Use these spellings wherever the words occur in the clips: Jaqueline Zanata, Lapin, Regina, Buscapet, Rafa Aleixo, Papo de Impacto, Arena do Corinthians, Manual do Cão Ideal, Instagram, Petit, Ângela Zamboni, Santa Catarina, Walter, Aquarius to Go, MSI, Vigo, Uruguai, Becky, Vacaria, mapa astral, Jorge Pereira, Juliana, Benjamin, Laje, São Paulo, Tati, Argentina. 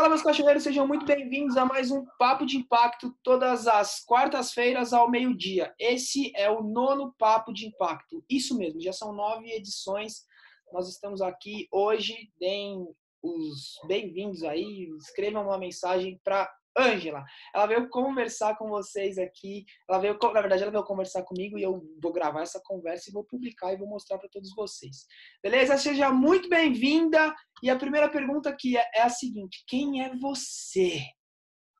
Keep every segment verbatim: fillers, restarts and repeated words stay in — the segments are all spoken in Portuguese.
Fala, meus cachorreiros, sejam muito bem-vindos a mais um Papo de Impacto, todas as quartas-feiras ao meio-dia. Esse é o nono Papo de Impacto. Isso mesmo, já são nove edições. Nós estamos aqui hoje. Deem os bem-vindos aí, escrevam uma mensagem para Ângela. Ela veio conversar com vocês aqui. Ela veio, na verdade, ela veio conversar comigo e eu vou gravar essa conversa e vou publicar e vou mostrar para todos vocês. Beleza? Seja muito bem-vinda. E a primeira pergunta aqui é, é a seguinte: quem é você?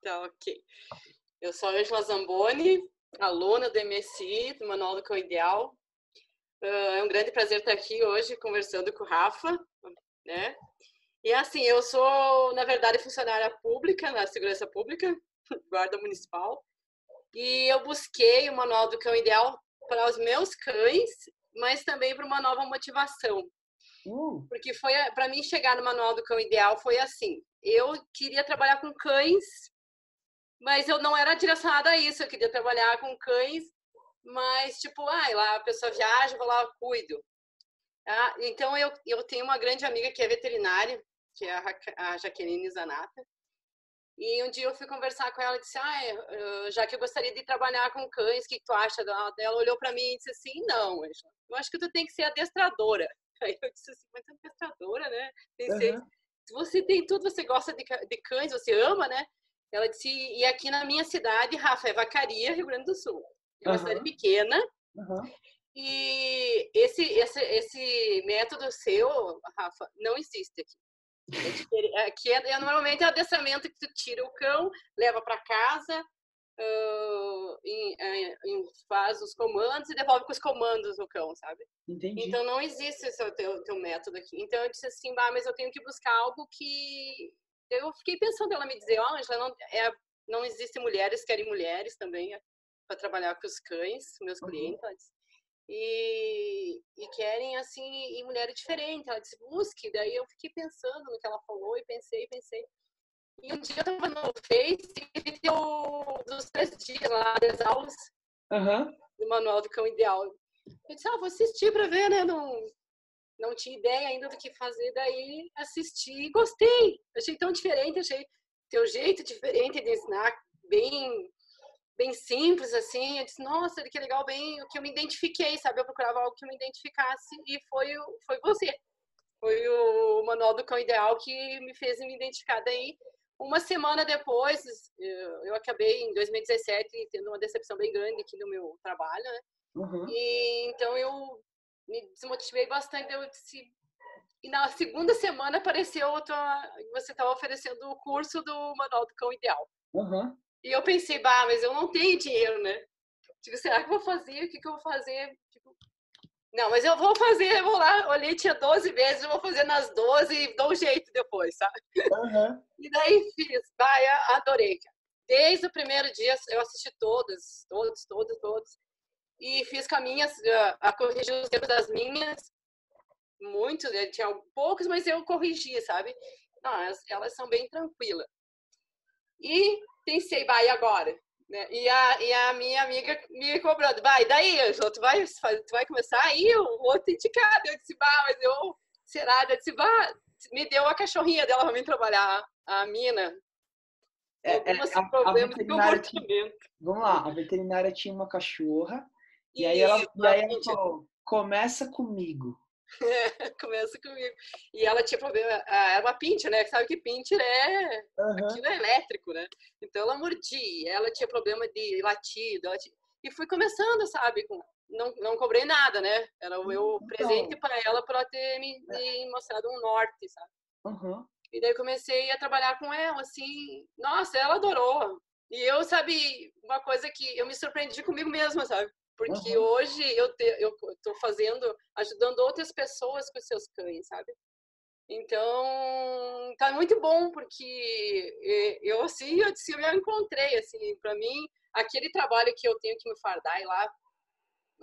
Tá, ok. Eu sou a Ângela Zamboni, aluna do M S I, do Manual do Cão Ideal. Uh, é um grande prazer estar aqui hoje conversando com o Rafa, né? E assim, eu sou, na verdade, funcionária pública, na segurança pública, guarda municipal, e eu busquei o Manual do Cão Ideal para os meus cães, mas também para uma nova motivação. Uh. Porque foi, para mim, chegar no Manual do Cão Ideal foi assim: eu queria trabalhar com cães, mas eu não era direcionada a isso, eu queria trabalhar com cães, mas tipo, ai, ah, lá a pessoa viaja, vou lá, eu cuido. Ah, então eu, eu tenho uma grande amiga que é veterinária, que é a Jaqueline Zanata. E um dia eu fui conversar com ela e disse: ah, já que eu gostaria de trabalhar com cães, o que tu acha? Ela olhou para mim e disse assim: não, eu acho que tu tem que ser adestradora. Aí eu disse assim: mas tu é adestradora, né? Pensei, uhum. Você tem tudo, você gosta de, de cães, você ama, né? Ela disse: e aqui na minha cidade, Rafa, é Vacaria, Rio Grande do Sul. É uma uhum. cidade pequena. Uhum. E esse, esse, esse método seu, Rafa, não existe aqui. Aqui é, é, normalmente é o adestramento que tu tira o cão, leva para casa, uh, em, em, faz os comandos e devolve com os comandos o cão, sabe? Entendi. Então não existe esse teu, teu método aqui. Então eu disse assim: bah, mas eu tenho que buscar algo que... Eu fiquei pensando, ela me dizer: ó, oh, Angela, não, é, não existe mulheres, querem mulheres também é, para trabalhar com os cães, meus uhum. clientes. E, e querem, assim, e mulher é diferente. Ela disse: busque. Daí eu fiquei pensando no que ela falou e pensei, pensei. E um dia eu tava no Face e deu dos três dias lá das aulas uhum. do Manual do Cão Ideal. Eu disse: ah, vou assistir pra ver, né? Não, não tinha ideia ainda do que fazer. Daí assisti e gostei. Achei tão diferente, achei teu jeito diferente de ensinar, bem... bem simples, assim. Eu disse: nossa, que legal, bem o que eu me identifiquei, sabe? Eu procurava algo que eu me identificasse e foi, foi você. Foi o Manual do Cão Ideal que me fez me identificar. Daí, uma semana depois, eu acabei em dois mil e dezessete tendo uma decepção bem grande aqui no meu trabalho, né? Uhum. E então eu me desmotivei bastante. Eu disse... E na segunda semana apareceu, tua... você estava oferecendo o curso do Manual do Cão Ideal. Uhum. E eu pensei: bah, mas eu não tenho dinheiro, né? Tipo, será que eu vou fazer? O que, que eu vou fazer? Tipo, não, mas eu vou fazer, eu vou lá, olhei, tinha doze vezes, eu vou fazer nas doze e dou um jeito depois, sabe? Uhum. E daí fiz, bah, eu adorei, cara. Desde o primeiro dia eu assisti todas, todos, todos, todos. E fiz com as minhas, a corrigir os erros das minhas, muitos, né? Tinha poucos, mas eu corrigi, sabe? Não, elas, elas são bem tranquilas. E pensei: vai, e agora? Né? E, a, e a minha amiga me cobrando: vai, daí, Ângela, tu vai, tu vai começar aí, o outro indicado. Eu disse: bah, mas eu, será? Eu disse: bah, me deu a cachorrinha dela pra mim trabalhar, a mina. É, é, a, problemas a veterinária tinha, vamos lá, a veterinária tinha uma cachorra, e, e aí ela, e aí ela falou: começa comigo. É, começa comigo. E ela tinha problema, era uma pincher, né? Sabe que pincher é uhum. aquilo é elétrico, né? Então ela mordia, ela tinha problema de latido, ela tinha... e fui começando, sabe? Não, não cobrei nada, né? Era o meu então... presente para ela, para ela ter me, me mostrado um norte, sabe? Uhum. E daí comecei a trabalhar com ela, assim, nossa, ela adorou. E eu, sabe, uma coisa que eu me surpreendi comigo mesma, sabe? Porque uhum. hoje eu te, eu tô fazendo, ajudando outras pessoas com seus cães, sabe? Então, tá muito bom, porque eu, assim, eu, eu me encontrei, assim, pra mim, aquele trabalho que eu tenho que me fardar e lá,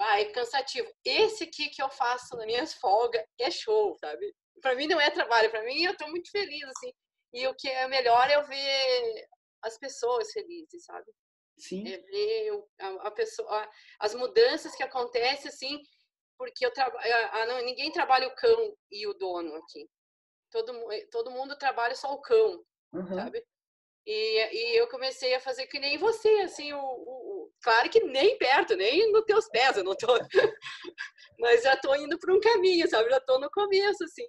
ah, é cansativo. Esse aqui que eu faço na minha folga é show, sabe? Pra mim não é trabalho, pra mim eu tô muito feliz, assim. E o que é melhor é eu ver as pessoas felizes, sabe? Sim. É ver a, a pessoa, as mudanças que acontecem, assim, porque eu tra... a, a, não, ninguém trabalha o cão e o dono aqui. Todo, todo mundo trabalha só o cão. uhum. sabe? E, e eu comecei a fazer que nem você, assim, o, o, claro que nem perto, nem nos teus pés, eu não tô, mas já tô indo por um caminho, sabe? Já tô no começo, assim.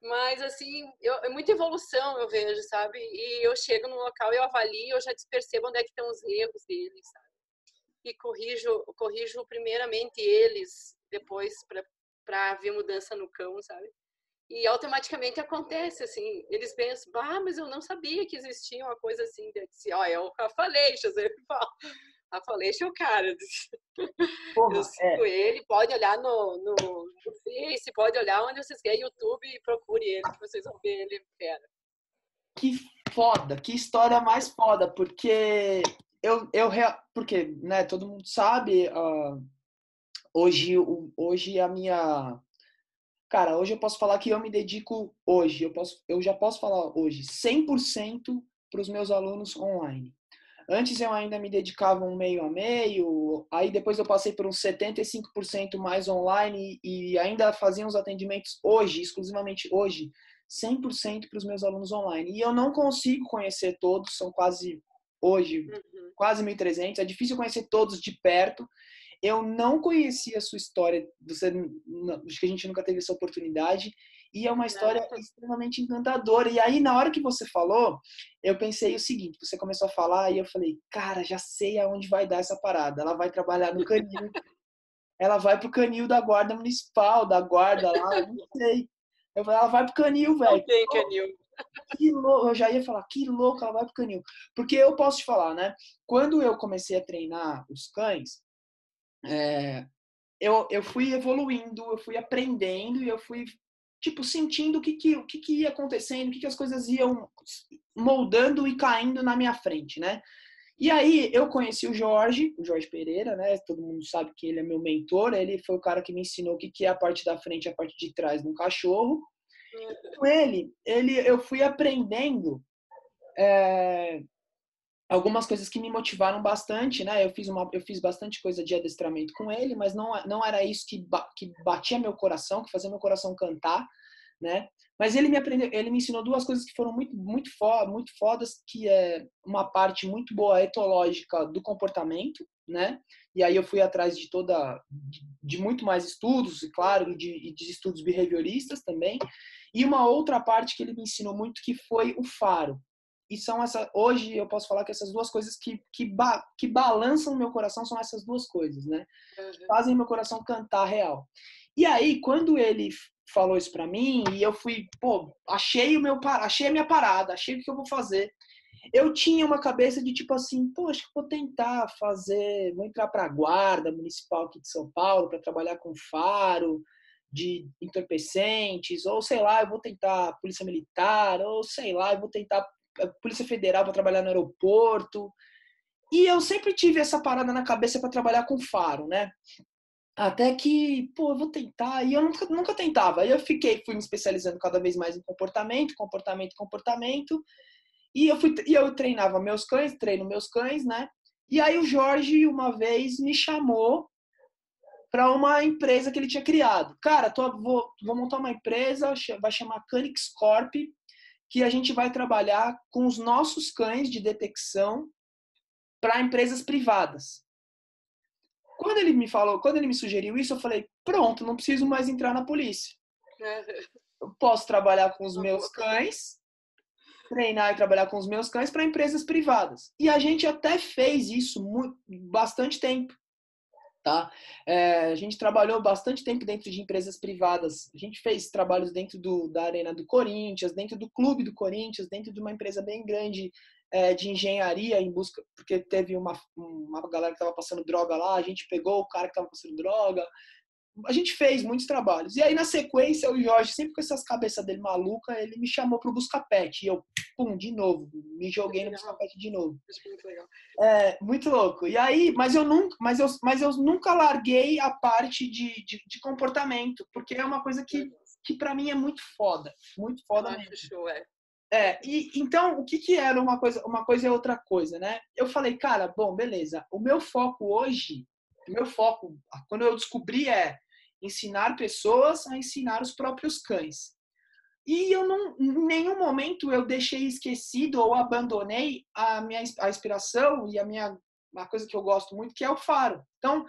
Mas, assim, eu, é muita evolução, eu vejo, sabe? E eu chego no local, eu avalio, eu já percebo onde é que estão os erros deles, sabe? E corrijo, corrijo primeiramente eles, depois para haver mudança no cão, sabe? E automaticamente acontece, assim, eles pensam, ah, mas eu não sabia que existia uma coisa assim, disse, ó, oh, é o Rafa Aleixo, eu sempre falo, Rafa Aleixo é o cara. Porra, eu sigo é. ele, pode olhar no, no, no Face, pode olhar onde vocês querem, YouTube, e procure ele, que vocês vão ver ele, fera. Que foda, que história mais foda, porque eu, eu porque, né, todo mundo sabe, uh, hoje, hoje a minha... Cara, hoje eu posso falar que eu me dedico hoje, eu, posso, eu já posso falar hoje, cem por cento para os meus alunos online. Antes eu ainda me dedicava um meio a meio, aí depois eu passei por uns setenta e cinco por cento mais online e ainda fazia uns atendimentos hoje, exclusivamente hoje, cem por cento para os meus alunos online. E eu não consigo conhecer todos, são quase, hoje, uhum. quase mil e trezentos, é difícil conhecer todos de perto. Eu não conhecia a sua história, você, acho que a gente nunca teve essa oportunidade, e é uma história não, não. extremamente encantadora. E aí, na hora que você falou, eu pensei o seguinte, você começou a falar e eu falei, cara, já sei aonde vai dar essa parada. Ela vai trabalhar no canil, ela vai pro canil da guarda municipal, da guarda lá, não sei. Eu falei, ela vai pro canil, velho. Não tem canil. Que louco, eu já ia falar, que louco, ela vai pro canil. Porque eu posso te falar, né? Quando eu comecei a treinar os cães, É, eu, eu fui evoluindo, eu fui aprendendo e eu fui, tipo, sentindo o que, que, o que, que ia acontecendo, o que, que as coisas iam moldando e caindo na minha frente, né? E aí eu conheci o Jorge, o Jorge Pereira, né? Todo mundo sabe que ele é meu mentor, ele foi o cara que me ensinou o que, que é a parte da frente e a parte de trás de um cachorro. E com ele, ele, eu fui aprendendo... É... algumas coisas que me motivaram bastante, né? Eu fiz, uma, eu fiz bastante coisa de adestramento com ele, mas não, não era isso que, ba, que batia meu coração, que fazia meu coração cantar, né? Mas ele me, aprendeu, ele me ensinou duas coisas que foram muito, muito, foda, muito fodas, que é uma parte muito boa etológica do comportamento, né? E aí eu fui atrás de toda, de, de muito mais estudos, e claro, de, de estudos behavioristas também. E uma outra parte que ele me ensinou muito, que foi o faro. E são essa, hoje eu posso falar que essas duas coisas que, que, ba, que balançam meu coração são essas duas coisas, né? Uhum. Fazem meu coração cantar real. E aí, quando ele falou isso pra mim, e eu fui, pô, achei, o meu, achei a minha parada, achei o que eu vou fazer. Eu tinha uma cabeça de tipo assim, pô, acho que vou tentar fazer, vou entrar pra guarda municipal aqui de São Paulo pra trabalhar com faro de entorpecentes, ou sei lá, eu vou tentar polícia militar, ou sei lá, eu vou tentar Polícia Federal para trabalhar no aeroporto. E eu sempre tive essa parada na cabeça para trabalhar com faro, né? Até que, pô, eu vou tentar. E eu nunca, nunca tentava. Aí eu fiquei, fui me especializando cada vez mais em comportamento, comportamento, comportamento. E eu, fui, e eu treinava meus cães, treino meus cães, né? E aí o Jorge, uma vez, me chamou para uma empresa que ele tinha criado. Cara, tô, vou, vou montar uma empresa, vai chamar Canics Corp, que a gente vai trabalhar com os nossos cães de detecção para empresas privadas. Quando ele me falou, quando ele me sugeriu isso, eu falei, pronto, não preciso mais entrar na polícia. Eu posso trabalhar com os meus cães, treinar e trabalhar com os meus cães para empresas privadas. E a gente até fez isso muito, bastante tempo. Tá? É, a gente trabalhou bastante tempo dentro de empresas privadas. A gente fez trabalhos dentro do, da Arena do Corinthians, dentro do Clube do Corinthians, dentro de uma empresa bem grande é, de engenharia em busca... Porque teve uma, uma galera que estava passando droga lá, a gente pegou o cara que estava passando droga. A gente fez muitos trabalhos. E aí, na sequência, o Jorge, sempre com essas cabeças dele maluca, ele me chamou para o Buscapet. E eu, pum, de novo. Me joguei no Buscapet de novo. Muito legal. É, muito louco. E aí, mas eu nunca, mas eu, mas eu nunca larguei a parte de, de, de comportamento, porque é uma coisa que, que para mim é muito foda. Muito foda mesmo. Show, é. É, e então, o que que era uma coisa, uma coisa é outra coisa, né? Eu falei, cara, bom, beleza. O meu foco hoje, o meu foco, quando eu descobri é ensinar pessoas a ensinar os próprios cães. E eu não, em nenhum momento eu deixei esquecido ou abandonei a minha a inspiração e a minha uma coisa que eu gosto muito, que é o faro. Então,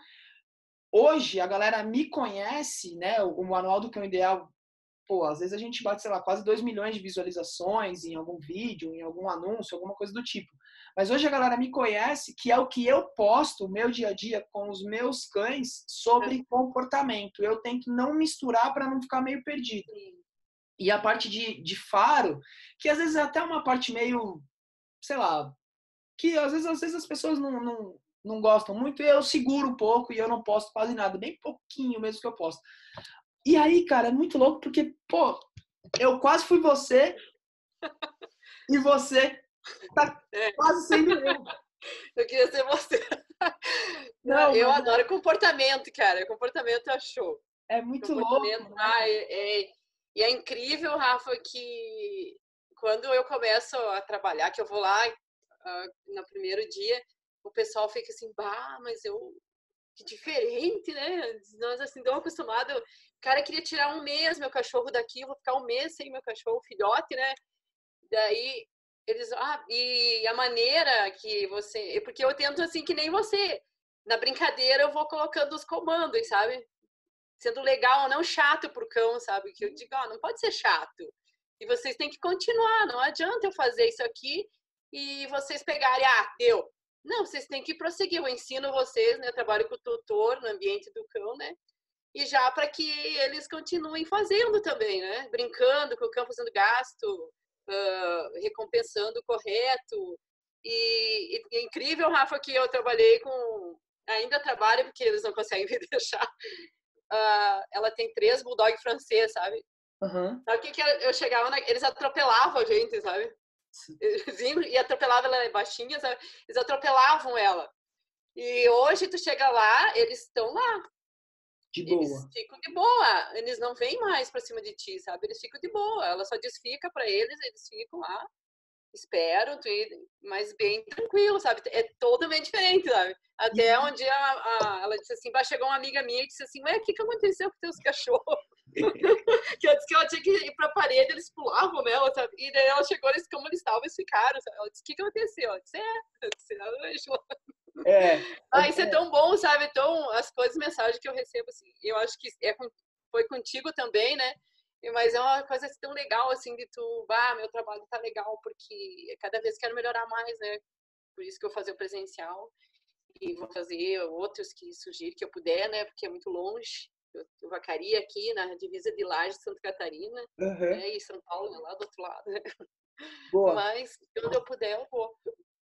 hoje a galera me conhece, né? O, o Manual do Cão Ideal, pô, às vezes a gente bate, sei lá, quase dois milhões de visualizações em algum vídeo, em algum anúncio, alguma coisa do tipo. Mas hoje a galera me conhece, que é o que eu posto o meu dia a dia com os meus cães sobre comportamento. Eu tento não misturar para não ficar meio perdido. E a parte de, de faro, que às vezes é até uma parte meio, sei lá, que às vezes, às vezes as pessoas não, não, não gostam muito, e eu seguro um pouco e eu não posto quase nada, bem pouquinho mesmo que eu posto. E aí, cara, é muito louco porque, pô, eu quase fui você e você tá é. quase sendo eu. Eu queria ser você. Não, eu mas... adoro comportamento, cara. Comportamento é show. É muito louco. Né? Ah, é, é... E é incrível, Rafa, que quando eu começo a trabalhar, que eu vou lá uh, no primeiro dia, o pessoal fica assim, bah, mas eu... Que diferente, né? Nós assim, tão acostumados. Cara, eu queria tirar um mês meu cachorro daqui, eu vou ficar um mês sem meu cachorro, filhote, né? Daí eles... Ah, e a maneira que você... Porque eu tento assim que nem você. Na brincadeira eu vou colocando os comandos, sabe? Sendo legal, não chato pro cão, sabe? Que eu digo, ó, não pode ser chato. E vocês têm que continuar, não adianta eu fazer isso aqui e vocês pegarem, ah, deu. Não, vocês têm que prosseguir, eu ensino vocês, né? Eu trabalho com o tutor no ambiente do cão, né? E já para que eles continuem fazendo também, né? Brincando com o cão, fazendo gasto, uh, recompensando o correto. E, e é incrível, Rafa, que eu trabalhei com... Ainda trabalho, porque eles não conseguem me deixar... Uh, ela tem três bulldog francês, sabe? Uhum. Sabe o que que eu chegava? Na... Eles atropelavam a gente, sabe? Eles iam e atropelavam ela baixinha, sabe? Eles atropelavam ela. E hoje tu chega lá, eles estão lá. De boa. Eles ficam de boa. Eles não vêm mais pra cima de ti, sabe? Eles ficam de boa. Ela só diz fica pra eles, eles ficam lá. Esperam, tu ir, mas bem tranquilo, sabe? É totalmente diferente, sabe? Até um dia a, a, ela disse assim, chegou uma amiga minha e disse assim, mas o que que aconteceu com teus cachorros? Que eu disse que ela tinha que ir pra parede, eles pulavam nela, sabe? E daí ela chegou, eles como eles estavam, eles ficaram, sabe? Ela disse, o que que aconteceu? Ela disse, é, é. Ah, isso é tão bom, sabe? Então, as coisas, mensagens que eu recebo, assim, eu acho que é com, foi contigo também, né? Mas é uma coisa tão legal, assim, de tu... Ah, meu trabalho tá legal, porque cada vez quero melhorar mais, né? Por isso que eu vou fazer o presencial. E vou fazer outros que surgirem, que eu puder, né? Porque é muito longe. Eu, eu vacaria aqui na divisa de Laje, Santa Catarina. Uhum. Né? E São Paulo, né? Lá do outro lado. Né? Boa. Mas, quando eu puder, eu vou.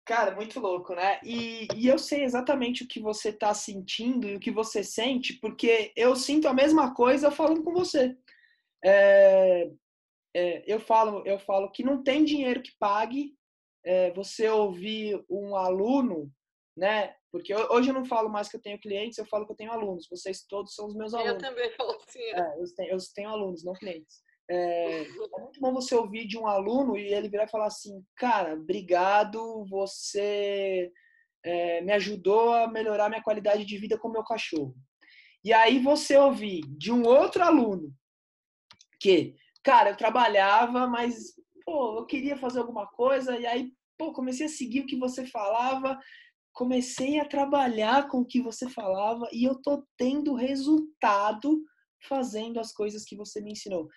Cara, muito louco, né? E, e eu sei exatamente o que você tá sentindo e o que você sente, porque eu sinto a mesma coisa falando com você. É, é, eu falo, eu falo que não tem dinheiro que pague é, você ouvir um aluno, né? Porque eu, hoje eu não falo mais que eu tenho clientes, eu falo que eu tenho alunos. Vocês todos são os meus alunos. Eu também falo assim. É, eu, tenho, eu tenho alunos, não clientes. É, é muito bom você ouvir de um aluno e ele virar e falar assim, cara, obrigado, você é, me ajudou a melhorar minha qualidade de vida com o meu cachorro. E aí você ouvir de um outro aluno que, cara, eu trabalhava, mas, pô, eu queria fazer alguma coisa, e aí, pô, comecei a seguir o que você falava, comecei a trabalhar com o que você falava, e eu tô tendo resultado fazendo as coisas que você me ensinou.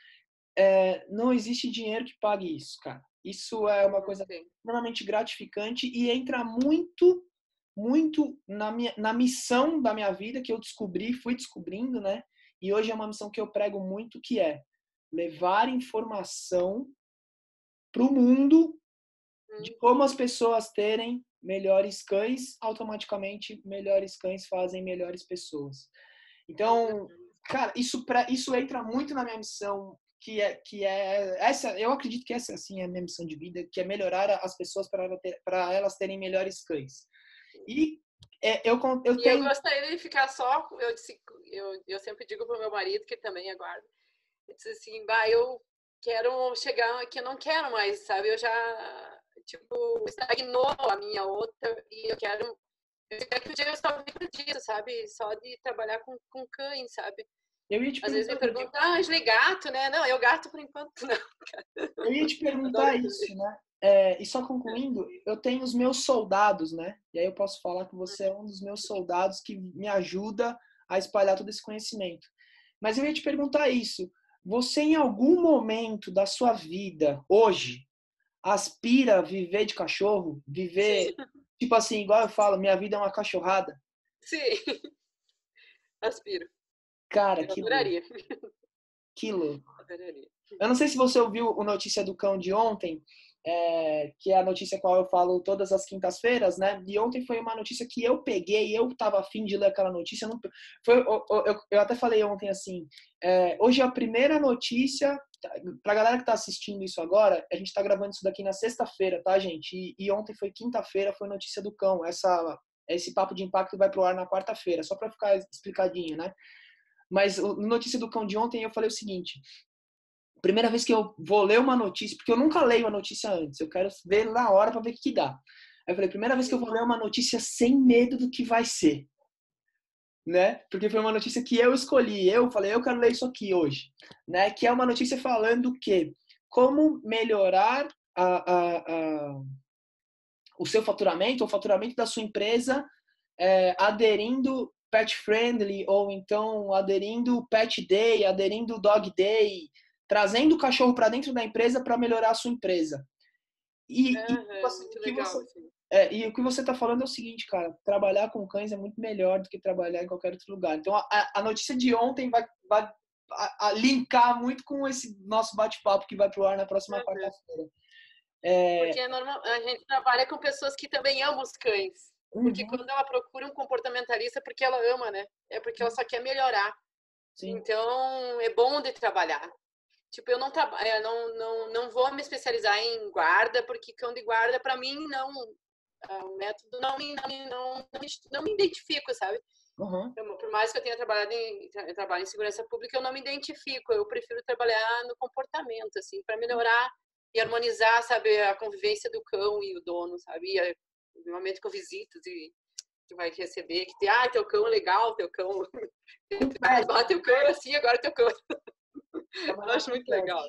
É, não existe dinheiro que pague isso, cara. Isso é uma coisa extremamente gratificante e entra muito, muito na, minha, na missão da minha vida, que eu descobri, fui descobrindo, né? E hoje é uma missão que eu prego muito, que é levar informação para o mundo de como as pessoas terem melhores cães, automaticamente melhores cães fazem melhores pessoas. Então, cara, isso, pra, isso entra muito na minha missão, que é, que é essa, eu acredito que essa assim, é a minha missão de vida, que é melhorar as pessoas para ela ter, para elas terem melhores cães. E é, eu, eu, e tenho... eu gostaria de ficar só, eu, disse, eu, eu sempre digo para o meu marido, que também aguarda, eu disse assim, bah, eu quero chegar que eu não quero mais, sabe? Eu já, tipo, estagnou a minha outra e eu quero... Eu quero que o dia eu só vivo disso, sabe? Só de trabalhar com, com cães, sabe? Eu ia te Às vezes me perguntam, ah, Ângela, gato, né? Não, eu gato por enquanto não. Eu ia te perguntar isso, né? É, e só concluindo, eu tenho os meus soldados, né? E aí eu posso falar que você é um dos meus soldados que me ajuda a espalhar todo esse conhecimento. Mas eu ia te perguntar isso. Você, em algum momento da sua vida, hoje, aspira a viver de cachorro? Viver, sim, tipo assim, igual eu falo, minha vida é uma cachorrada? Sim, aspiro. Cara, eu que adoraria. Louco. Que louco. Adoraria. Eu não sei se você ouviu o Notícia do Cão de ontem, é, que é a notícia qual eu falo todas as quintas-feiras, né? E ontem foi uma notícia que eu peguei, eu tava afim de ler aquela notícia. Não, foi, eu, eu, eu até falei ontem assim, é, hoje a primeira notícia, pra galera que tá assistindo isso agora, a gente tá gravando isso daqui na sexta-feira, tá, gente? E, e ontem foi quinta-feira, foi Notícia do Cão. Essa, esse Papo de Impacto vai pro ar na quarta-feira, só pra ficar explicadinho, né? Mas o Notícia do Cão de ontem, eu falei o seguinte... Primeira vez que eu vou ler uma notícia... Porque eu nunca leio a notícia antes. Eu quero ver na hora para ver o que dá. Aí eu falei, primeira vez que eu vou ler uma notícia sem medo do que vai ser. Né? Porque foi uma notícia que eu escolhi. Eu falei, eu quero ler isso aqui hoje. Né? Que é uma notícia falando o quê? Como melhorar a, a, a, o seu faturamento, o faturamento da sua empresa, é, aderindo... pet friendly, ou então aderindo pet day, aderindo dog day, trazendo o cachorro para dentro da empresa para melhorar a sua empresa. E, uhum, e, você, muito legal, você, assim. É, e o que você tá falando é o seguinte, cara, trabalhar com cães é muito melhor do que trabalhar em qualquer outro lugar. Então a, a notícia de ontem vai, vai a, a linkar muito com esse nosso bate-papo que vai pro ar na próxima, uhum, quarta-feira. É... Porque é normal, a gente trabalha com pessoas que também amam os cães. Porque, uhum, quando ela procura um comportamentalista, é porque ela ama, né? É porque ela só quer melhorar. Sim. Então, é bom de trabalhar. Tipo, eu não, eu não, não, não vou me especializar em guarda, porque cão de guarda, pra mim, não... O método não, não, não, não me identifico, sabe? Uhum. Eu, por mais que eu tenha trabalhado em, eu trabalho em segurança pública, eu não me identifico. Eu prefiro trabalhar no comportamento, assim, pra melhorar e harmonizar, sabe? A convivência do cão e o dono, sabe? E a, no momento que eu visito, tu vai receber que tem, ah, teu cão é legal, teu cão... Ah, teu cão é assim, agora teu cão... Eu acho muito legal.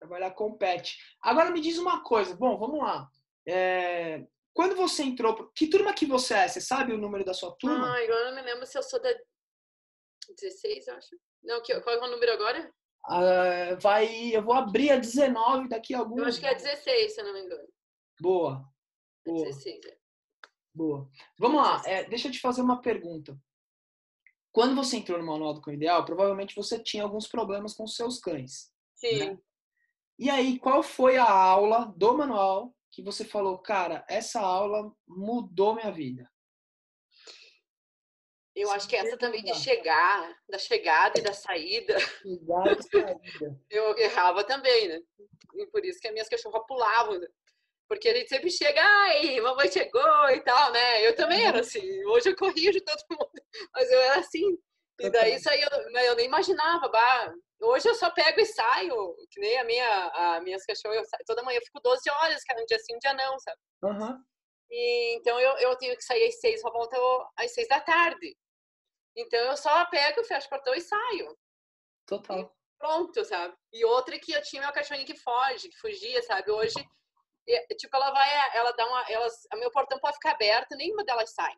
Trabalhar com pet. Agora me diz uma coisa, bom, vamos lá. É... Quando você entrou... Que turma que você é? Você sabe o número da sua turma? Ah, eu não me lembro se eu sou da dezesseis, eu acho. Não, qual é o número agora? Ah, vai... Eu vou abrir a dezenove daqui a alguns... Eu acho que é dezesseis, se eu não me engano. Boa. Boa. Boa. Vamos lá, é, deixa eu te fazer uma pergunta. Quando você entrou no Manual do Cão Ideal, provavelmente você tinha alguns problemas com seus cães. Sim. Né? E aí, qual foi a aula do manual que você falou, cara, essa aula mudou minha vida? Eu acho que essa também de chegar, da chegada e da saída. Chegada e saída. Eu errava também, né? E por isso que as minhas cachorras pulavam, né? Porque a gente sempre chega, ai, mamãe chegou e tal, né? Eu também era assim. Hoje eu corria de todo mundo, mas eu era assim. E daí isso aí eu, eu nem imaginava. Bah. Hoje eu só pego e saio, que nem a minha, a minhas cachorras. Toda manhã eu fico doze horas, cara, um dia sim, um dia não, sabe? Uhum. E, então eu, eu tenho que sair às seis, só volto às seis da tarde. Então eu só pego, fecho o portão e saio. Total. E pronto, sabe? E outra que eu tinha meu cachorrinho que foge, que fugia, sabe? Hoje... E, tipo, ela vai, ela dá uma, elas, o meu portão pode ficar aberto, nenhuma delas sai.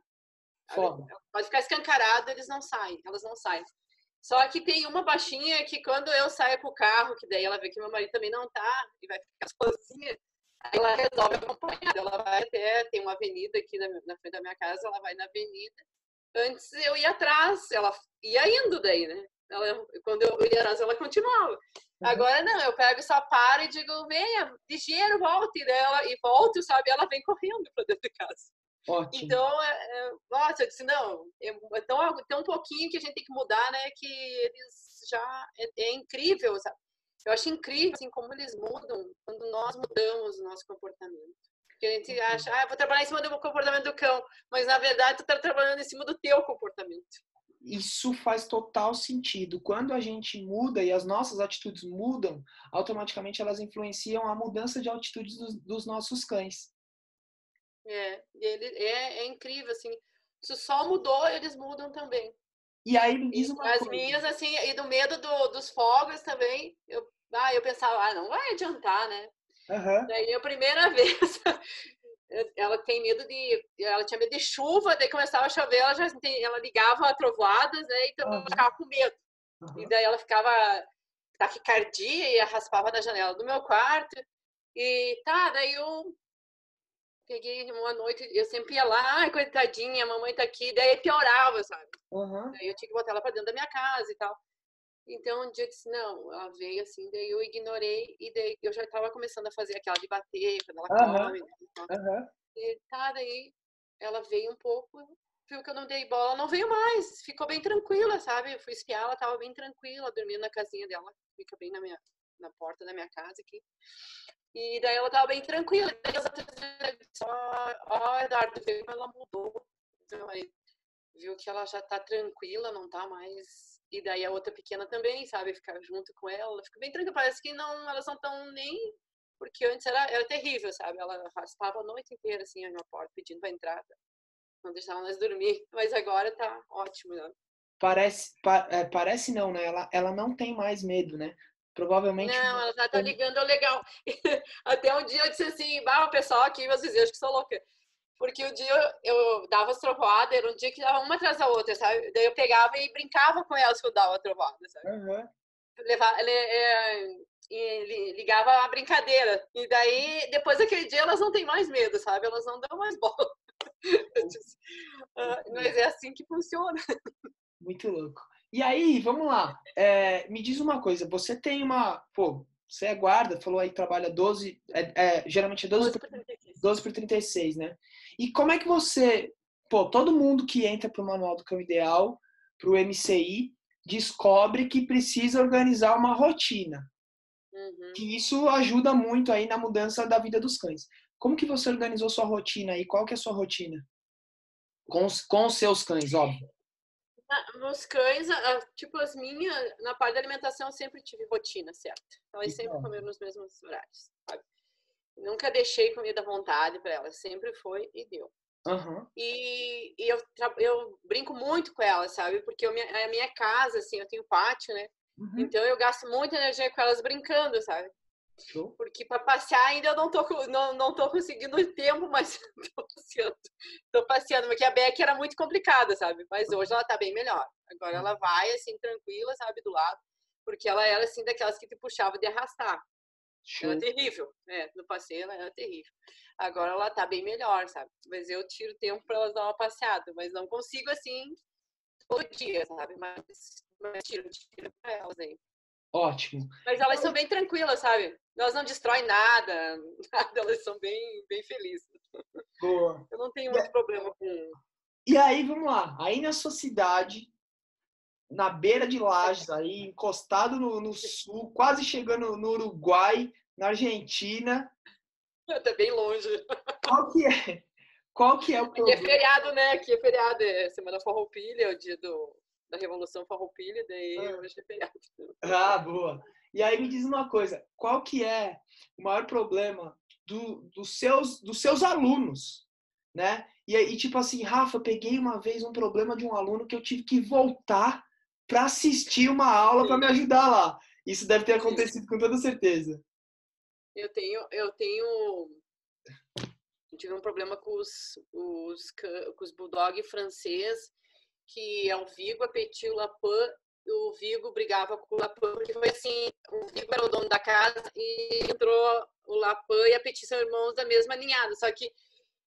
Pode ficar escancarado, eles não saem, elas não saem. Só que tem uma baixinha que quando eu saio com o carro, que daí ela vê que meu marido também não tá, e vai ficar sozinha, ela resolve acompanhar. Ela vai até, tem uma avenida aqui na, na frente da minha casa, ela vai na avenida. Antes eu ia atrás, ela ia indo daí, né? Ela, quando eu ia atrás, ela continuava. Agora não, eu pego e só paro e digo, venha, ligeiro, volte dela e volto, sabe? Ela vem correndo para dentro de casa. Ótimo. Então, é, é, nossa, eu disse, não, é, é tão, é tão pouquinho que a gente tem que mudar, né? Que eles já, é, é incrível, sabe? Eu acho incrível, assim, como eles mudam quando nós mudamos o nosso comportamento. Porque a gente acha, ah, eu vou trabalhar em cima do comportamento do cão, mas na verdade tu tá trabalhando em cima do teu comportamento. Isso faz total sentido. Quando a gente muda e as nossas atitudes mudam, automaticamente elas influenciam a mudança de atitudes dos, dos nossos cães. É, ele, é, é incrível, assim. Se só mudou, eles mudam também. E aí diz uma As coisa. minhas, assim, e do medo do, dos fogos também, eu, ah, eu pensava, ah, não vai adiantar, né? Uhum. Daí a primeira vez, ela tem medo de, ela tinha medo de chuva, daí começava a chover, ela já ela ligava trovoadas, né? Então uhum. ela ficava com medo. Uhum. E daí ela ficava taquicardia e raspava na janela do meu quarto. E tá, daí eu peguei uma noite, eu sempre ia lá, ai, coitadinha, a mamãe tá aqui, daí piorava, sabe? Uhum. Daí eu tinha que botar ela pra dentro da minha casa e tal. Então um dia eu disse, não, ela veio assim, daí eu ignorei, e daí eu já tava começando a fazer aquela de bater, quando ela uhum. come, né? Uhum. E tá, daí ela veio um pouco, viu que eu não dei bola, não veio mais, ficou bem tranquila, sabe? Eu fui espiar, ela tava bem tranquila, dormindo na casinha dela, fica bem na minha, na porta da minha casa aqui. E daí ela tava bem tranquila. Daí as outras vezes, ó, Eduardo, veio, ela mudou. Então, aí, viu que ela já tá tranquila, não tá mais. E daí a outra pequena também, sabe? Ficar junto com ela, ela fica bem tranquila. Parece que não, elas não tão nem. Porque antes era, era terrível, sabe? Ela raspava a noite inteira, assim, a minha porta, pedindo pra entrar. Não deixava nós dormir. Mas agora tá ótimo, né? Parece, pa, é, parece não, né? Ela, ela não tem mais medo, né? Provavelmente... Não, ela já tá ligando legal. Até um dia eu disse assim, bah, o pessoal aqui, meus vizinhos, acho que sou louca. Porque o dia eu, eu dava as trovoadas, era um dia que dava uma atrás da outra, sabe? Daí eu pegava e brincava com elas quando dava a trovada, sabe? Uhum. Levava, ele, ele ligava a brincadeira. E daí, depois daquele dia, elas não têm mais medo, sabe? Elas não dão mais bola. Disse, ah, mas é assim que funciona. Muito louco. E aí, vamos lá, é, me diz uma coisa, você tem uma, pô, você é guarda, falou aí que trabalha doze, é, é, geralmente é doze por trinta e seis, né? E como é que você, pô, todo mundo que entra pro Manual do Cão Ideal, pro M C I, descobre que precisa organizar uma rotina. Uhum. E isso ajuda muito aí na mudança da vida dos cães. Como que você organizou sua rotina aí? Qual que é a sua rotina? Com, com os seus cães, óbvio. Meus cães, tipo as minhas, na parte da alimentação eu sempre tive rotina, certo? Então, elas sempre comeram nos mesmos horários, sabe? Nunca deixei comida à vontade para elas, sempre foi e deu. Uhum. E, e eu, eu brinco muito com elas, sabe? Porque eu, a minha casa, assim, eu tenho pátio, né? Uhum. Então eu gasto muita energia com elas brincando, sabe? Show. Porque para passear ainda eu não tô, não, não tô conseguindo o tempo, mas tô passeando. Tô passeando, porque a Becky era muito complicada, sabe? Mas hoje ela tá bem melhor. Agora ela vai, assim, tranquila, sabe? Do lado. Porque ela era, assim, daquelas que te puxava de arrastar. Show. Ela é terrível, né? No passeio ela era terrível. Agora ela tá bem melhor, sabe? Mas eu tiro tempo para elas dar uma passeada. Mas não consigo, assim, todo dia, sabe? Mas, mas tiro, tiro pra elas aí. Ótimo. Mas elas são bem tranquilas, sabe? Elas não destroem nada, nada, elas são bem, bem felizes. Boa. Eu não tenho muito problema com... E aí, vamos lá, aí na sua cidade, na beira de Lajes, aí, encostado no, no sul, quase chegando no Uruguai, na Argentina... Tá bem longe. Qual que é? Qual que é o problema? Aqui é feriado, né? Aqui é feriado, é Semana Farroupilha, é o dia do... da Revolução Farroupilha, daí eu achei feriado. Ah, boa. E aí me diz uma coisa, qual que é o maior problema do, do seus, dos seus alunos, né? E aí, tipo assim, Rafa, peguei uma vez um problema de um aluno que eu tive que voltar para assistir uma aula para me ajudar lá. Isso deve ter acontecido Sim. com toda certeza. Eu tenho, eu tenho... Eu tive um problema com os, os, com os bulldog francês, que é o Vigo, a Petit, o Lapin. O Vigo brigava com o Lapin, porque foi assim, o Vigo era o dono da casa e entrou o Lapin e a Petit, são irmãos da mesma ninhada, só que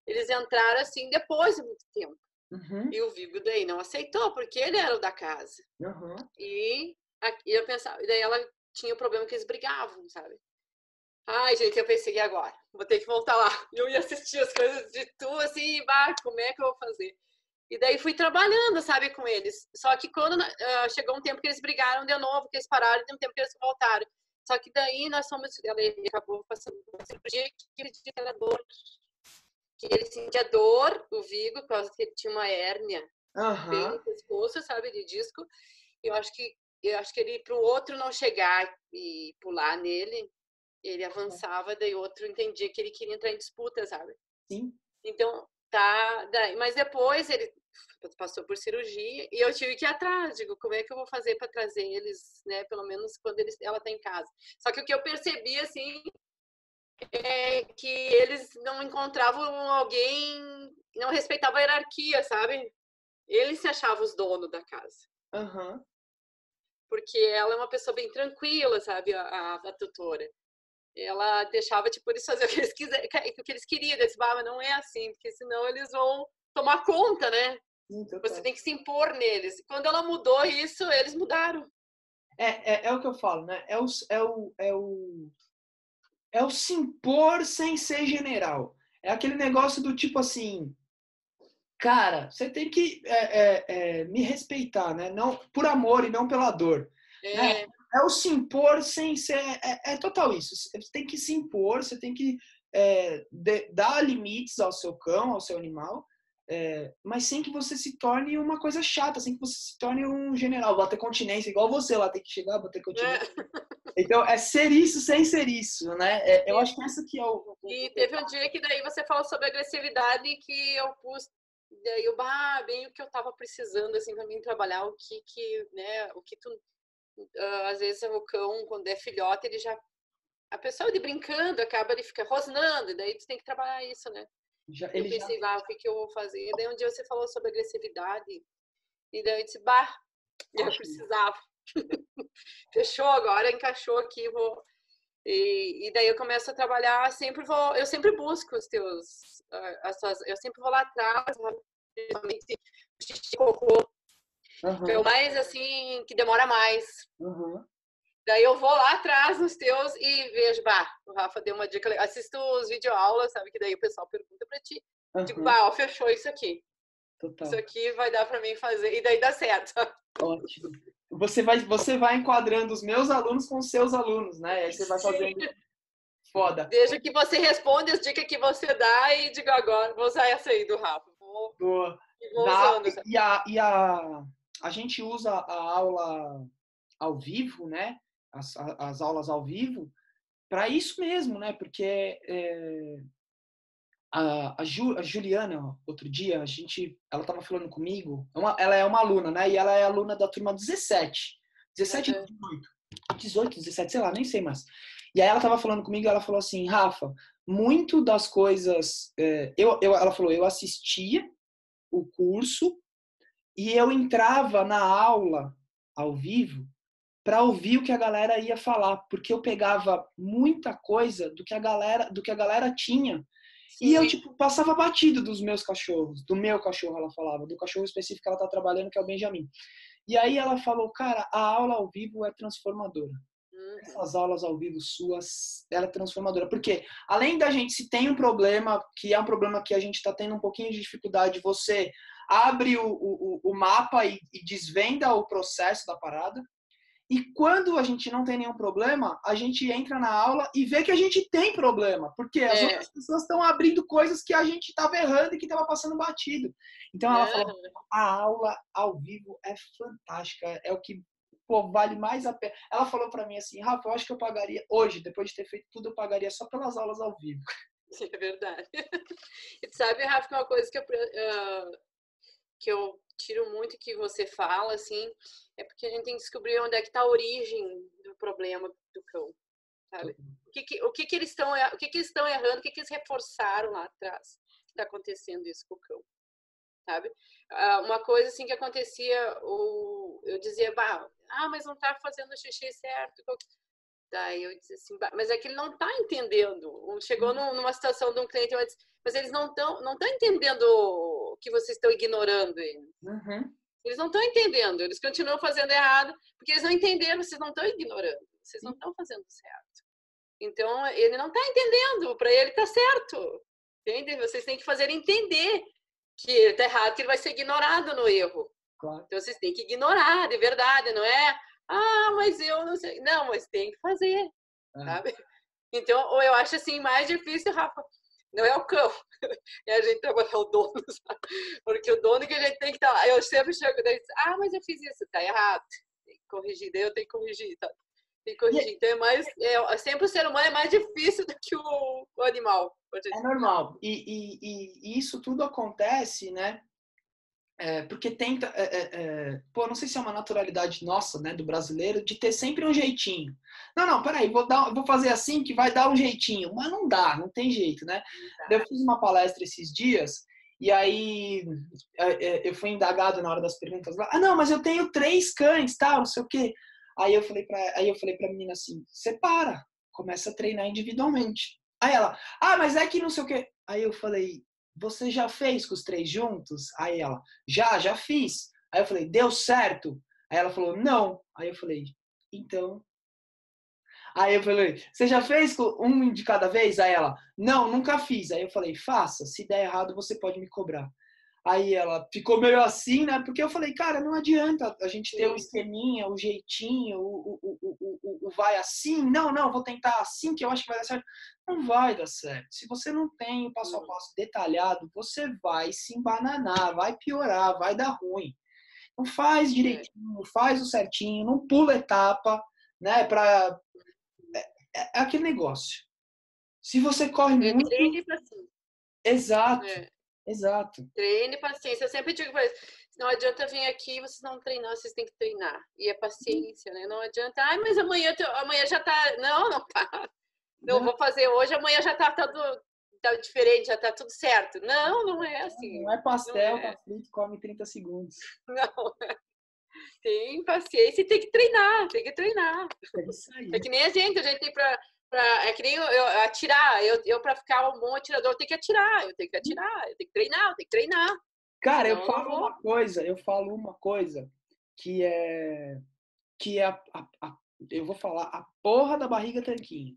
eles entraram assim depois de muito tempo. Uhum. E o Vigo daí não aceitou, porque ele era o da casa. Uhum. E eu pensava, e daí ela tinha o problema que eles brigavam, sabe? Ai, gente, eu pensei, e agora? Vou ter que voltar lá. Eu ia assistir as coisas de tu, assim, bah, como é que eu vou fazer? E daí fui trabalhando, sabe, com eles. Só que quando uh, chegou um tempo que eles brigaram de novo, que eles pararam, de um tempo que eles voltaram. Só que daí nós fomos... Ela acabou passando por uma cirurgia que ele tinha dor. Que ele sentia dor, o Vigo, por causa que ele tinha uma hérnia. Uhum. Bem no pescoço, sabe, de disco. Eu acho que, eu acho que ele, para o outro não chegar e pular nele, ele avançava, daí o outro entendia que ele queria entrar em disputa, sabe? Sim. Então... tá, mas depois ele passou por cirurgia e eu tive que ir atrás, digo, como é que eu vou fazer para trazer eles, né, pelo menos quando eles, ela tá em casa. Só que o que eu percebi, assim, é que eles não encontravam alguém, não respeitavam a hierarquia, sabe? Eles se achavam os donos da casa. Uhum. Porque ela é uma pessoa bem tranquila, sabe, a, a, a tutora. Ela deixava, tipo, eles fazerem o que eles, quiser, o que eles queriam. Eu disse, bah, mas não é assim, porque senão eles vão tomar conta, né? Muito Você bom. Tem que se impor neles. Quando ela mudou isso, eles mudaram. É, é, é o que eu falo, né? É o, é, o, é, o, é o se impor sem ser general. É aquele negócio do tipo assim... Cara, você tem que é, é, é, me respeitar, né? Não, por amor e não pela dor. É, né? É o se impor sem ser... É, é total isso. Você tem que se impor, você tem que é, de, dar limites ao seu cão, ao seu animal, é, mas sem que você se torne uma coisa chata, sem que você se torne um general. Bater continência, igual você lá, tem que chegar, bater continência. É. Então, é ser isso sem ser isso, né? É, eu acho que essa que é o... E teve um dia que daí você falou sobre agressividade que eu pus... Daí eu, bah, bem o que eu tava precisando, assim, pra mim trabalhar, o que que, né, o que tu, uh, às vezes o cão, quando é filhote, ele já, a pessoa de brincando, acaba, ele fica rosnando, e daí tu tem que trabalhar isso, né? Já, eu ele pensei, já... lá, o que que eu vou fazer? E daí um dia você falou sobre agressividade, e daí eu disse, bah, eu Acho precisava. Fechou agora, encaixou aqui, vou... E, e daí eu começo a trabalhar, sempre vou, eu sempre busco os teus, as suas, eu sempre vou lá atrás, principalmente xixi, cocô, uhum. que é o mais assim, que demora mais. Uhum. Daí eu vou lá atrás nos teus e vejo, bah, o Rafa deu uma dica, assisto os videoaulas, sabe, que daí o pessoal pergunta pra ti, uhum. digo, bah, ó, fechou isso aqui. Total. Isso aqui vai dar pra mim fazer, e daí dá certo. Ótimo. Você vai, você vai enquadrando os meus alunos com os seus alunos, né? Aí você vai fazendo... Foda. Deixa que você responde as dicas que você dá e digo agora, vou usar essa aí do Rafa. Vou, Boa. E, vou dá, usando, e, a, e a, a gente usa a aula ao vivo, né? As, as aulas ao vivo para isso mesmo, né? Porque é, a, a, Ju, a Juliana, outro dia, a gente, ela estava falando comigo, uma, ela é uma aluna, né? E ela é aluna da turma dezessete. dezessete uhum. dezoito, dezoito, dezessete, sei lá, nem sei mais. E aí ela tava falando comigo e ela falou assim, Rafa, muito das coisas... É, eu, eu, ela falou, eu assistia o curso e eu entrava na aula ao vivo para ouvir o que a galera ia falar, porque eu pegava muita coisa do que a galera, do que a galera tinha. Sim. E eu, tipo, passava batido dos meus cachorros, do meu cachorro, ela falava, do cachorro específico que ela tá trabalhando, que é o Benjamin. E aí ela falou, cara, a aula ao vivo é transformadora. Uhum. Essas aulas ao vivo suas, ela é transformadora. Porque, além da gente, se tem um problema, que é um problema que a gente tá tendo um pouquinho de dificuldade, você abre o, o, o mapa e, e desvenda o processo da parada. E quando a gente não tem nenhum problema, a gente entra na aula e vê que a gente tem problema. Porque é. As outras pessoas estão abrindo coisas que a gente estava errando e que estava passando batido. Então, ela é. Falou, a aula ao vivo é fantástica. É o que, pô, vale mais a pena. Ela falou para mim assim, Rafa, eu acho que eu pagaria hoje, depois de ter feito tudo, eu pagaria só pelas aulas ao vivo. É verdade. E tu sabe, Rafa, que é uma coisa que eu... Uh... que eu tiro muito que você fala, assim, é porque a gente tem que descobrir onde é que está a origem do problema do cão, sabe? O que que, o que, que eles estão, o que que eles estão errando, o que que eles reforçaram lá atrás, que está acontecendo isso com o cão, sabe? Uma coisa, assim, que acontecia, o, eu dizia, bah, ah, mas não está fazendo o xixi certo, daí eu disse assim, bah, mas é que ele não está entendendo, chegou numa situação de um cliente, eu disse, mas eles não estão não estão entendendo que vocês estão ignorando eles. Uhum. Eles não estão entendendo, eles continuam fazendo errado, porque eles não entenderam, vocês não estão ignorando, vocês não estão fazendo certo. Então, ele não está entendendo, para ele está certo. Entende? Vocês têm que fazer entender que ele está errado, que ele vai ser ignorado no erro. Claro. Então, vocês têm que ignorar, de verdade, não é? Ah, mas eu não sei. Não, mas tem que fazer, uhum. sabe? Então, ou eu acho assim, mais difícil, Rafa, não é o cão, é a gente trabalhar o dono, sabe? Porque o dono que a gente tem que estar lá. Eu sempre chego e digo, ah, mas eu fiz isso, tá errado, tem que corrigir, daí eu tenho que corrigir, tá? e corrigir. Então, é mais, é, sempre o ser humano é mais difícil do que o, o animal. É normal. E, e, e isso tudo acontece, né? É, porque tenta... É, é, pô, não sei se é uma naturalidade nossa, né? Do brasileiro, de ter sempre um jeitinho. Não, não, peraí, vou, dar, vou fazer assim que vai dar um jeitinho. Mas não dá, não tem jeito, né? Tá. Eu fiz uma palestra esses dias... E aí, eu fui indagado na hora das perguntas lá. Ah, não, mas eu tenho três cães, tal, não sei o quê. Aí eu falei pra, aí eu falei pra menina assim, separa, começa a treinar individualmente. Aí ela, ah, mas é que não sei o quê. Aí eu falei, você já fez com os três juntos? Aí ela, já, já fiz. Aí eu falei, deu certo? Aí ela falou, não. Aí eu falei, então... Aí eu falei, você já fez um de cada vez? Aí ela, não, nunca fiz. Aí eu falei, faça, se der errado você pode me cobrar. Aí ela ficou meio assim, né? Porque eu falei, cara, não adianta a gente ter o esqueminha, o jeitinho, o, o, o, o, o vai assim. Não, não, vou tentar assim que eu acho que vai dar certo. Não vai dar certo. Se você não tem o passo a passo detalhado, você vai se embananar, vai piorar, vai dar ruim. Não faz direitinho, faz o certinho, não pula etapa, né? Pra... É aquele negócio. Se você corre treine muito... Treine paciência. Exato. É. Exato. Treine paciência. Eu sempre digo para eles, não adianta vir aqui e vocês não treinam, vocês têm que treinar. E é paciência, né? Não adianta, ai, mas amanhã, amanhã já tá... Não, não tá. Não, não vou fazer hoje, amanhã já tá tudo tá diferente, já tá tudo certo. Não, não é assim. Não é pastel, não é. Tá frito, come trinta segundos. Não, é. Tem paciência e tem que treinar, tem que treinar. É, é que nem a gente, a gente tem pra... pra é que nem eu, eu atirar, eu, eu pra ficar um bom atirador, eu tenho que atirar, eu tenho que atirar, eu tenho que treinar, eu tenho que treinar. Cara, então, eu falo eu uma coisa, eu falo uma coisa que é... Que é a, a, a, eu vou falar a porra da barriga tanquinho.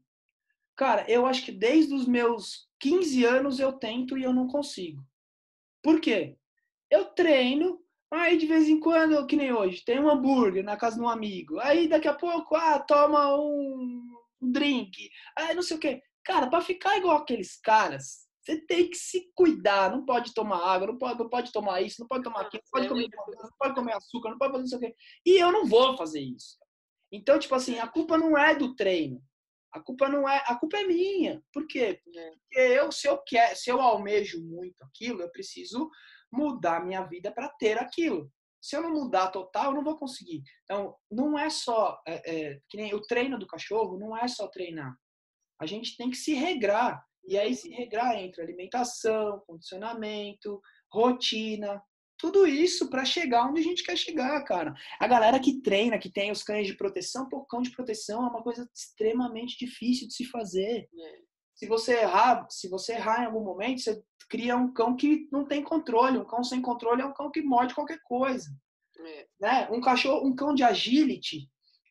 Cara, eu acho que desde os meus quinze anos eu tento e eu não consigo. Por quê? Eu treino... Aí, de vez em quando, que nem hoje, tem um hambúrguer na casa de um amigo. Aí, daqui a pouco, ah, toma um, um drink. Aí, não sei o quê. Cara, pra ficar igual aqueles caras, você tem que se cuidar. Não pode tomar água, não pode, não pode tomar isso, não pode tomar aquilo, não pode comer, não pode comer açúcar, não pode fazer não sei o quê. E eu não vou fazer isso. Então, tipo assim, a culpa não é do treino. A culpa não é... A culpa é minha. Por quê? Porque eu, se eu quero, se eu almejo muito aquilo, eu preciso... mudar minha vida para ter aquilo. Se eu não mudar total, eu não vou conseguir. Então, não é só... É, é, que nem o treino do cachorro, não é só treinar. A gente tem que se regrar. E aí, se regrar entre alimentação, condicionamento, rotina. Tudo isso para chegar onde a gente quer chegar, cara. A galera que treina, que tem os cães de proteção, pô, cão de proteção é uma coisa extremamente difícil de se fazer. Se você errar, se você errar em algum momento, você... cria um cão que não tem controle. Um cão sem controle é um cão que morde qualquer coisa. É. Né? Um cachorro, um cão de agility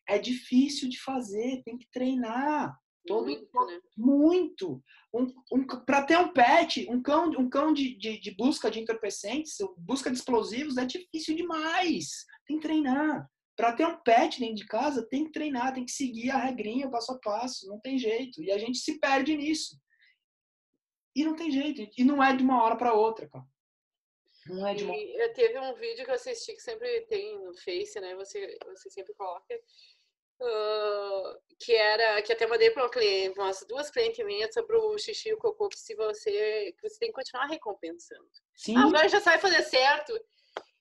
é difícil de fazer, tem que treinar. Todo muito. Um, né? Muito. Um, um, para ter um pet, um cão, um cão de, de, de busca de entorpecentes, busca de explosivos, é difícil demais. Tem que treinar. Para ter um pet dentro de casa, tem que treinar, tem que seguir a regrinha, o passo a passo. Não tem jeito. E a gente se perde nisso. E não tem jeito. E não é de uma hora para outra, cara. Não é de uma... E eu teve um vídeo que eu assisti, que sempre tem no Face, né? Você, você sempre coloca. Uh, que era... Que até mandei para uma cliente, umas duas clientes minhas, sobre o xixi e o cocô, que, se você, que você tem que continuar recompensando. Sim. Ah, agora já sabe fazer certo.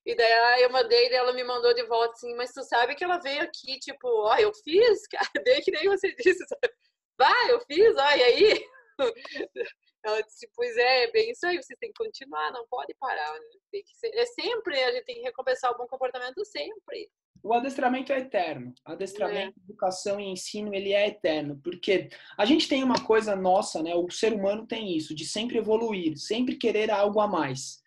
E daí eu mandei, e ela me mandou de volta assim, mas tu sabe que ela veio aqui, tipo, ó, oh, eu fiz, cara. Dei que nem você disse, sabe? Vai, eu fiz, ó, e aí... Ela disse, pois é, é bem isso aí, vocês têm que continuar, não pode parar. Tem que ser, é sempre, a gente tem que recompensar o bom comportamento sempre. O adestramento é eterno. Adestramento, é. Educação e ensino, ele é eterno. Porque a gente tem uma coisa nossa, né? O ser humano tem isso, de sempre evoluir, sempre querer algo a mais.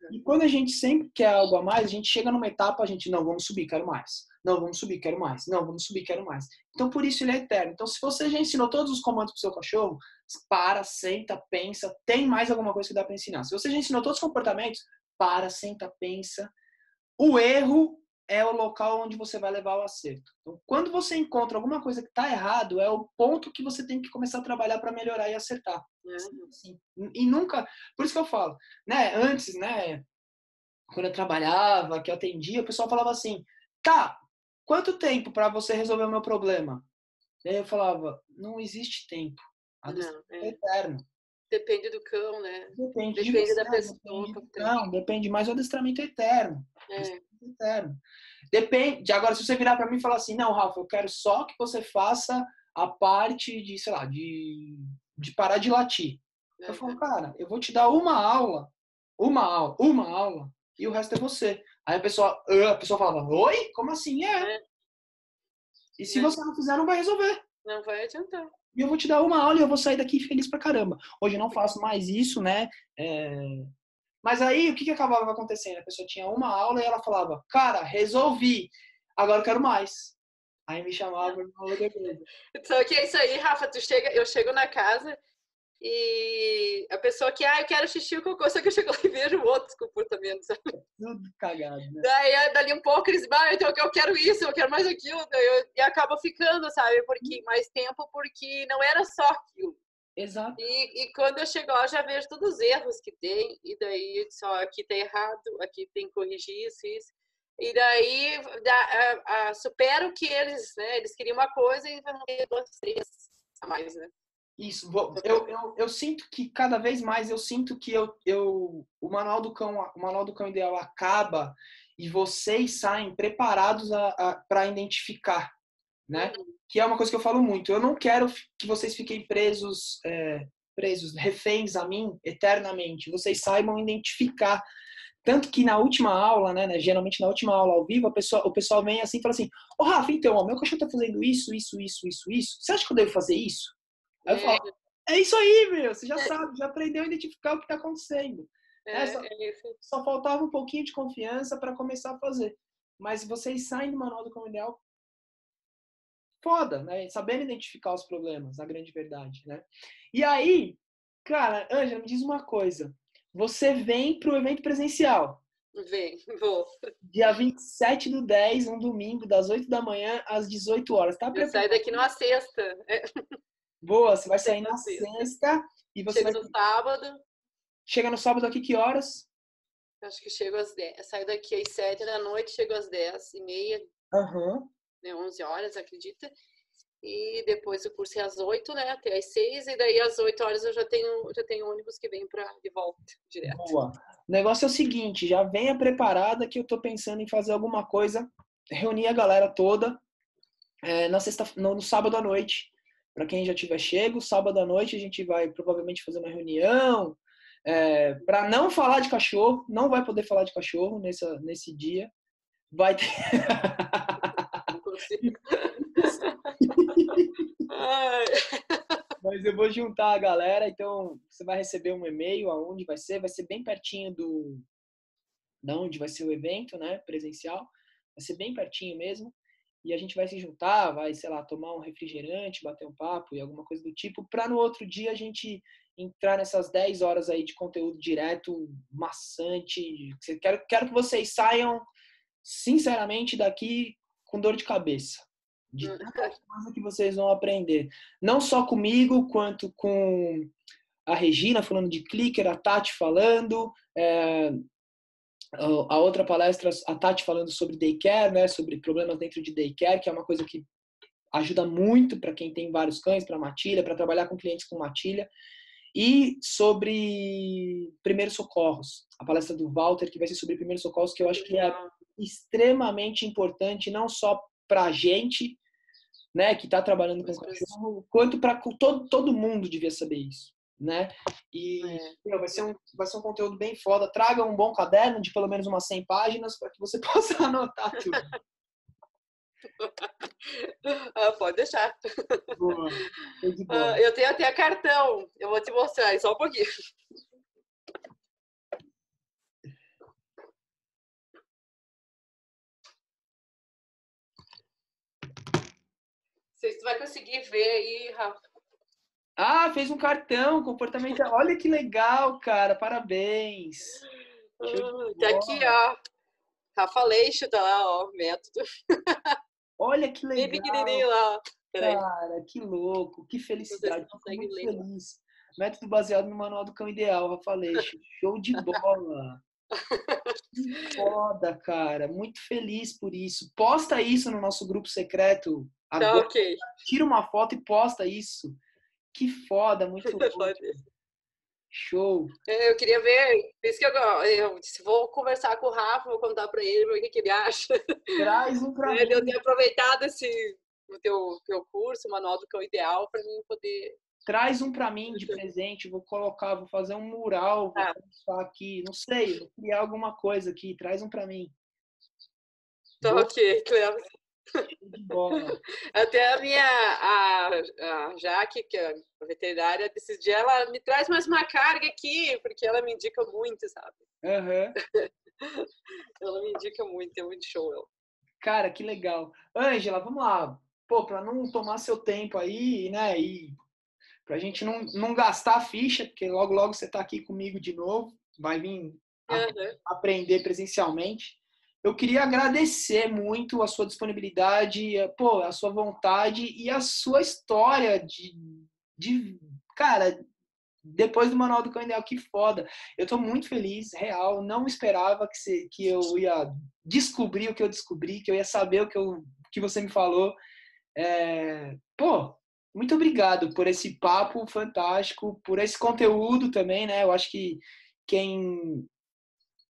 Uhum. E quando a gente sempre quer algo a mais, a gente chega numa etapa, a gente, não, vamos subir, quero mais. Não, vamos subir, quero mais. Não, vamos subir, quero mais. Então, por isso ele é eterno. Então, se você já ensinou todos os comandos pro seu cachorro, para, senta, pensa. Tem mais alguma coisa que dá para ensinar. Se você já ensinou todos os comportamentos, para, senta, pensa. O erro é o local onde você vai levar o acerto. Então, quando você encontra alguma coisa que está errado, é o ponto que você tem que começar a trabalhar para melhorar e acertar. Assim, e nunca... Por isso que eu falo, né? Antes, né? Quando eu trabalhava, que eu atendia, o pessoal falava assim, tá... Quanto tempo para você resolver o meu problema? Daí eu falava, não existe tempo. A distância não, é eterna. Depende do cão, né? Depende, depende de você, da pessoa. Depende do cão, depende, mas o adestramento é eterno. É. Adestramento é eterno. Depende. Agora, se você virar para mim e falar assim, não, Rafa, eu quero só que você faça a parte de, sei lá, de, de parar de latir. É. Eu falo, cara, eu vou te dar uma aula, uma aula, uma aula, e o resto é você. Aí a pessoa, a pessoa falava, oi? Como assim? É. é. E se é. você não fizer, não vai resolver. Não vai adiantar. E eu vou te dar uma aula e eu vou sair daqui feliz pra caramba. Hoje eu não faço mais isso, né? É... Mas aí, o que que acabava acontecendo? A pessoa tinha uma aula e ela falava, cara, resolvi, agora eu quero mais. Aí me chamava pra uma outra coisa. Só que é isso aí, Rafa, tu chega, eu chego na casa e a pessoa que, ah, eu quero xixi ou cocô, só que eu chego lá e vejo outros comportamentos, sabe? Tudo cagado, né? Daí, dali um pouco, eles, ah, então eu quero isso, eu quero mais aquilo, eu, e acaba ficando, sabe? Porque mais tempo, porque não era só aquilo. Exato. E, e quando eu chego lá, eu já vejo todos os erros que tem, e daí, só aqui tá errado, aqui tem que corrigir isso, isso. E daí, da, a, a, supera o que eles, né? Eles queriam uma coisa e vão ter duas, três a mais, né? Isso, eu, eu, eu sinto que cada vez mais eu sinto que eu, eu, o, Manual do Cão, o Manual do Cão Ideal acaba e vocês saem preparados para identificar, né? Uhum. Que é uma coisa que eu falo muito. Eu não quero que vocês fiquem presos, é, presos, reféns a mim eternamente. Vocês saibam identificar. Tanto que na última aula, né, né geralmente na última aula ao vivo, a pessoa, o pessoal vem assim e fala assim, ô oh, Rafa, então, ó, meu cachorro tá fazendo isso, isso, isso, isso, isso. Você acha que eu devo fazer isso? Aí eu falo, é. é isso aí, meu, você já é. sabe, já aprendeu a identificar o que está acontecendo. É, é, só, é só faltava um pouquinho de confiança para começar a fazer. Mas vocês saem do Manual do Cão Ideal foda, né? Sabendo identificar os problemas, a grande verdade, né? E aí, cara, Ângela, me diz uma coisa. Você vem para o evento presencial. Vem, vou. Dia vinte e sete do dez, um domingo, das oito da manhã às dezoito horas. Tá preparado? Eu saio daqui numa sexta. É. Boa, você vai sair na sexta e você chega vai... no sábado. Chega no sábado aqui que horas? Acho que chego às dez. Eu saio daqui às sete da noite, chego às dez e meia. Uhum. Né, onze horas, acredita? E depois o curso é às oito, né? Até às seis. E daí às oito horas eu já tenho, já tenho ônibus que vem pra, de volta direto. Boa. O negócio é o seguinte, já venha preparada que eu tô pensando em fazer alguma coisa, reunir a galera toda é, na sexta, no, no sábado à noite. Para quem já tiver chego, sábado à noite a gente vai provavelmente fazer uma reunião é, para não falar de cachorro. Não vai poder falar de cachorro nesse, nesse dia. Vai ter... Não consigo. Mas eu vou juntar a galera. Então, você vai receber um e-mail aonde vai ser. Vai ser bem pertinho do... da onde vai ser o evento, né? Presencial. Vai ser bem pertinho mesmo. E a gente vai se juntar, vai, sei lá, tomar um refrigerante, bater um papo e alguma coisa do tipo, para no outro dia a gente entrar nessas dez horas aí de conteúdo direto, maçante. Quero, quero que vocês saiam, sinceramente, daqui com dor de cabeça. De tanta coisa que vocês vão aprender. Não só comigo, quanto com a Regina falando de clicker, a Tati falando... É... A outra palestra, a Tati falando sobre daycare, né? Sobre problemas dentro de daycare, que é uma coisa que ajuda muito para quem tem vários cães, para matilha, para trabalhar com clientes com matilha. E sobre primeiros socorros. A palestra do Walter, que vai ser sobre primeiros socorros, que eu acho que é extremamente importante, não só para a gente, né? Que está trabalhando com cachorro, quanto para todo, todo mundo devia saber isso. Né? E é. meu, vai, ser um, vai ser um conteúdo bem foda. Traga um bom caderno de pelo menos umas cem páginas para que você possa anotar tudo. Ah, pode deixar. Boa. De boa. Ah, eu tenho até cartão. Eu vou te mostrar aí só um pouquinho. Não sei se tu vai conseguir ver aí, Rafa. Ah, fez um cartão comportamental. Olha que legal, cara. Parabéns. Uh, tá aqui, ó. Rafa Aleixo, tá lá, ó. Método. Olha que legal. Bem pequenininho lá. Cara, que louco. Que felicidade. Não sei se muito ler. Feliz. Método baseado no Manual do Cão Ideal, Rafa Aleixo. Show de bola. Que foda, cara. Muito feliz por isso. Posta isso no nosso grupo secreto Agora, tá, okay. Tira uma foto e posta isso. Que foda, muito foda. Show. Eu queria ver, por isso que eu, eu disse, vou conversar com o Rafa, vou contar pra ele o que, que ele acha. Traz um pra mim. Eu tenho aproveitado esse, o teu, teu curso, o Manual do Cão Ideal, pra mim poder... Traz um pra mim de presente, vou colocar, vou fazer um mural, vou ah. colocar aqui, não sei, vou criar alguma coisa aqui, traz um pra mim. Tá, vou... ok, claro. Até a minha a, a Jaque, que é a veterinária, esses dias ela me traz mais uma carga aqui, porque ela me indica muito, sabe? Uhum. Ela me indica muito, é muito show ela. Cara, que legal. Ângela, vamos lá. Pô, pra não tomar seu tempo aí, né? E pra gente não, não gastar a ficha, porque logo logo você tá aqui comigo de novo, vai vir uhum. aprender presencialmente. Eu queria agradecer muito a sua disponibilidade, pô, a sua vontade e a sua história de, de cara, depois do Manual do Cão Ideal, que foda. Eu tô muito feliz, real, não esperava que, se, que eu ia descobrir o que eu descobri, que eu ia saber o que, eu, que você me falou. É, pô, muito obrigado por esse papo fantástico, por esse conteúdo também, né? Eu acho que quem...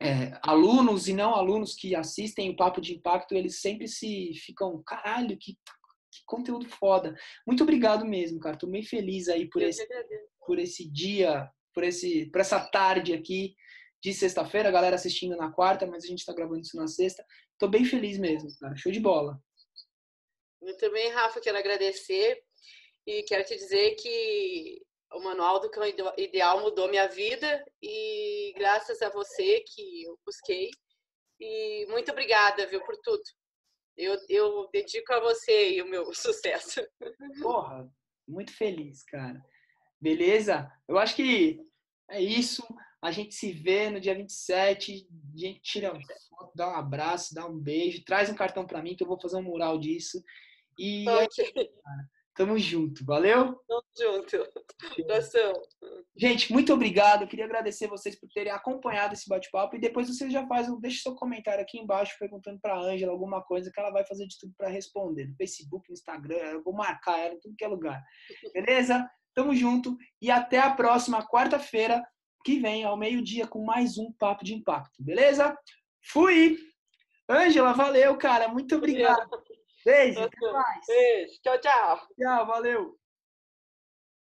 É, alunos e não alunos que assistem o Papo de Impacto, eles sempre se ficam, caralho, que, que conteúdo foda. Muito obrigado mesmo, cara. Tô bem feliz aí por esse, por esse dia, por, esse, por essa tarde aqui de sexta-feira. A galera assistindo na quarta, mas a gente tá gravando isso na sexta. Tô bem feliz mesmo, cara. Show de bola. Eu também, Rafa, quero agradecer e quero te dizer que o Manual do Cão Ideal mudou minha vida e graças a você que eu busquei. E muito obrigada, viu, por tudo. Eu, eu dedico a você e o meu sucesso. Porra, muito feliz, cara. Beleza? Eu acho que é isso. A gente se vê no dia vinte e sete. A gente tira uma foto, dá um abraço, dá um beijo. Traz um cartão pra mim que eu vou fazer um mural disso. E... Okay. Tamo junto, valeu? Tamo junto. Abração. Gente, muito obrigado. Eu queria agradecer vocês por terem acompanhado esse bate-papo e depois você já faz, deixa seu comentário aqui embaixo perguntando pra Ângela alguma coisa que ela vai fazer de tudo pra responder. No Facebook, no Instagram, eu vou marcar ela em tudo que é lugar. Beleza? Tamo junto e até a próxima quarta-feira que vem, ao meio-dia, com mais um Papo de Impacto. Beleza? Fui! Ângela, valeu, cara. Muito obrigado. Beijo, até mais. Beijo, tchau, tchau. Tchau, valeu.